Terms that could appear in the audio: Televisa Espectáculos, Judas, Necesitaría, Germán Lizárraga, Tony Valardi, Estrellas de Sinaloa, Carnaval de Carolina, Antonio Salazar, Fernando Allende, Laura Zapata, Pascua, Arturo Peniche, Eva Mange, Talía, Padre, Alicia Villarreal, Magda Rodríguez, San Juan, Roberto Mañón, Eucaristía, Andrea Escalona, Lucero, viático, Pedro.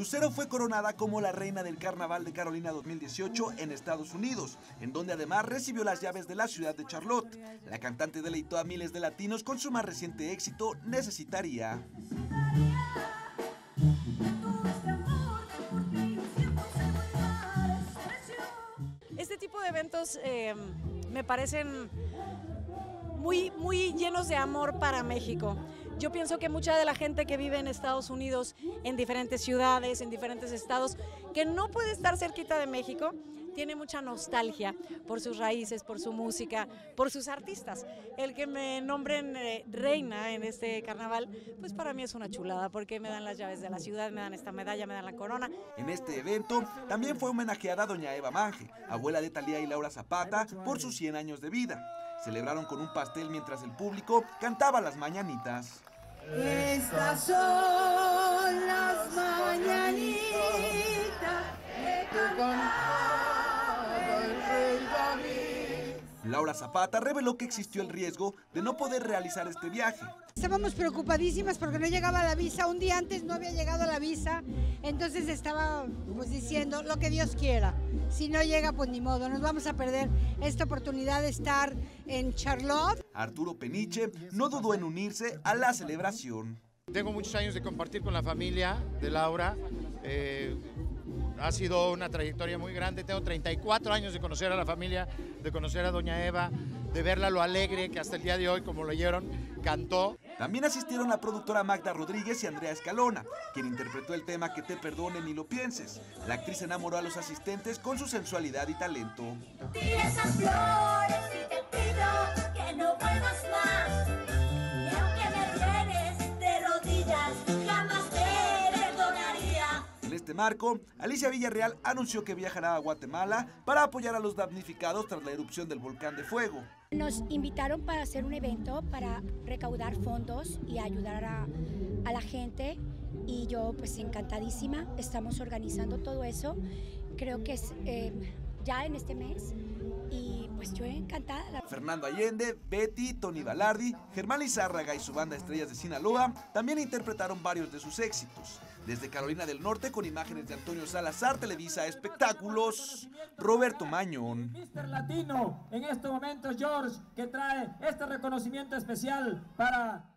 Lucero fue coronada como la reina del Carnaval de Carolina 2018 en Estados Unidos, en donde además recibió las llaves de la ciudad de Charlotte. La cantante deleitó a miles de latinos con su más reciente éxito, Necesitaría. Este tipo de eventos me parecen muy llenos de amor para México. Yo pienso que mucha de la gente que vive en Estados Unidos, en diferentes ciudades, en diferentes estados, que no puede estar cerquita de México, tiene mucha nostalgia por sus raíces, por su música, por sus artistas. El que me nombren reina en este carnaval, pues para mí es una chulada, porque me dan las llaves de la ciudad, me dan esta medalla, me dan la corona. En este evento también fue homenajeada doña Eva Mange, abuela de Talía y Laura Zapata, por sus 100 años de vida. Celebraron con un pastel mientras el público cantaba las mañanitas. Estas son las mañanitas que cantaba el rey David. Laura Zapata reveló que existió el riesgo de no poder realizar este viaje. Estábamos preocupadísimas porque no llegaba la visa, un día antes no había llegado la visa, entonces estaba pues diciendo lo que Dios quiera, si no llega pues ni modo, nos vamos a perder esta oportunidad de estar en Charlotte. Arturo Peniche no dudó en unirse a la celebración. Tengo muchos años de compartir con la familia de Laura, ha sido una trayectoria muy grande, tengo 34 años de conocer a la familia, de conocer a doña Eva, de verla lo alegre que hasta el día de hoy, como lo oyeron, cantó. También asistieron la productora Magda Rodríguez y Andrea Escalona, quien interpretó el tema Que te perdone ni lo pienses. La actriz enamoró a los asistentes con su sensualidad y talento. Marco, Alicia Villarreal anunció que viajará a Guatemala para apoyar a los damnificados tras la erupción del volcán de fuego. Nos invitaron para hacer un evento para recaudar fondos y ayudar a la gente, y yo pues encantadísima, estamos organizando todo eso, creo que es ya en este mes, y pues yo encantada. Fernando Allende, Betty, Tony Valardi, Germán Lizárraga y su banda Estrellas de Sinaloa también interpretaron varios de sus éxitos. Desde Carolina del Norte, con imágenes de Antonio Salazar, Televisa Espectáculos, Roberto Mañón. Mister Latino, en este momento George, que trae este reconocimiento especial para...